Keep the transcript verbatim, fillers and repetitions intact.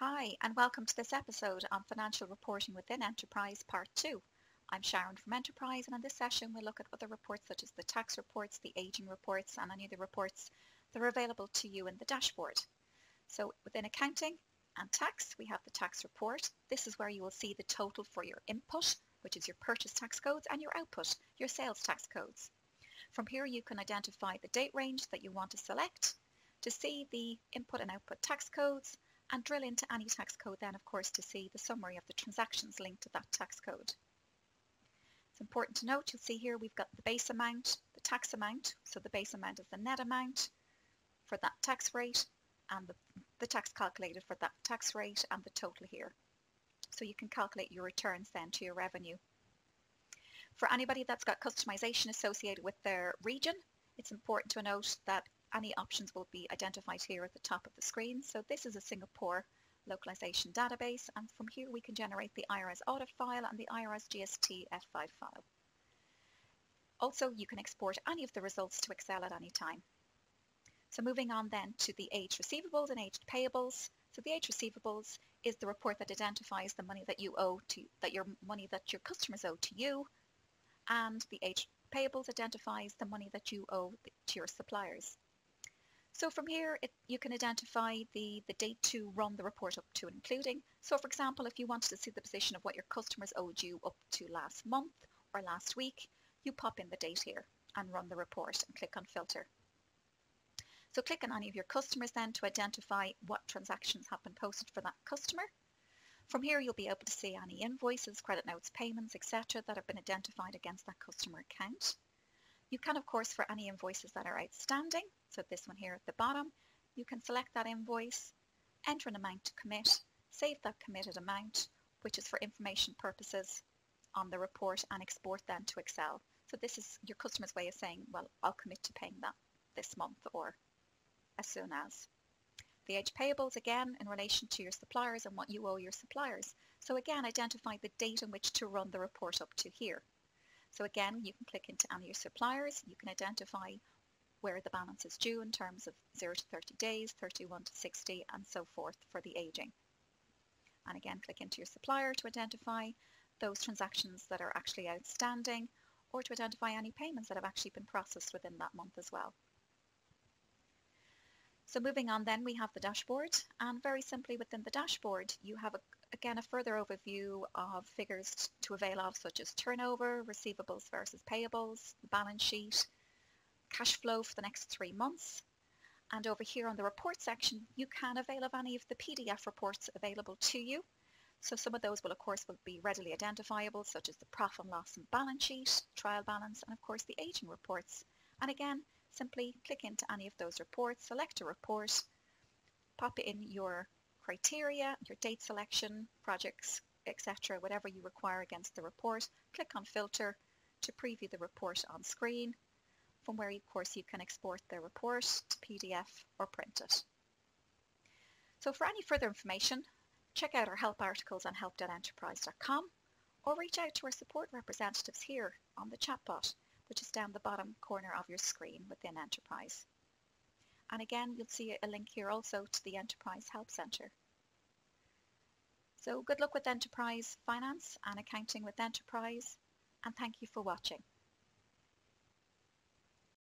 Hi, and welcome to this episode on Financial Reporting Within Enterprise Part two. I'm Sharon from Enterprise, and in this session we'll look at other reports such as the tax reports, the aging reports, and any of the reports that are available to you in the dashboard. So within accounting and tax, we have the tax report. This is where you will see the total for your input, which is your purchase tax codes, and your output, your sales tax codes. From here you can identify the date range that you want to select to see the input and output tax codes, and drill into any tax code then, of course, to see the summary of the transactions linked to that tax code. It's important to note, you'll see here we've got the base amount, the tax amount, so the base amount is the net amount for that tax rate, and the, the tax calculated for that tax rate, and the total here. So you can calculate your returns then to your revenue. For anybody that's got customization associated with their region, it's important to note that any options will be identified here at the top of the screen. So this is a Singapore localization database, and from here we can generate the I R A S audit file and the I R A S G S T F five file. Also, you can export any of the results to Excel at any time. So moving on then to the aged receivables and aged payables. So the aged receivables is the report that identifies the money that you owe to, that your money that your customers owe to you, and the aged payables identifies the money that you owe to your suppliers. So from here, it, you can identify the, the date to run the report up to and including. So for example, if you wanted to see the position of what your customers owed you up to last month or last week, you pop in the date here and run the report and click on filter. So click on any of your customers then to identify what transactions have been posted for that customer. From here, you'll be able to see any invoices, credit notes, payments, et cetera that have been identified against that customer account. You can, of course, for any invoices that are outstanding, so this one here at the bottom, you can select that invoice, enter an amount to commit, save that committed amount, which is for information purposes on the report, and export then to Excel. So this is your customer's way of saying, well, I'll commit to paying that this month or as soon as. The aged payables, again, in relation to your suppliers and what you owe your suppliers. So again, identify the date in which to run the report up to here. So again, you can click into any of your suppliers. You can identify where the balance is due in terms of zero to thirty days, thirty-one to sixty, and so forth for the aging. And again, click into your supplier to identify those transactions that are actually outstanding, or to identify any payments that have actually been processed within that month as well. So moving on then, we have the dashboard, and very simply within the dashboard, you have a Again, a further overview of figures to avail of, such as turnover, receivables versus payables, balance sheet, cash flow for the next three months. And over here on the report section, you can avail of any of the P D F reports available to you. So some of those will, of course, will be readily identifiable, such as the profit and loss and balance sheet, trial balance, and of course the aging reports. And again, simply click into any of those reports, select a report, pop in your criteria, your date selection, projects, et cetera, whatever you require against the report. Click on filter to preview the report on screen, from where, of course, you can export the report to P D F or print it. So for any further information, check out our help articles on help dot enterprise dot com, or reach out to our support representatives here on the chatbot, which is down the bottom corner of your screen within Enterprise. And again, you'll see a link here also to the Enterprise Help Centre. So good luck with Enterprise Finance and Accounting with Enterprise, and thank you for watching.